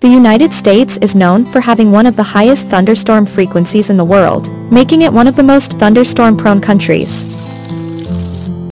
The United States is known for having one of the highest thunderstorm frequencies in the world, making it one of the most thunderstorm-prone countries.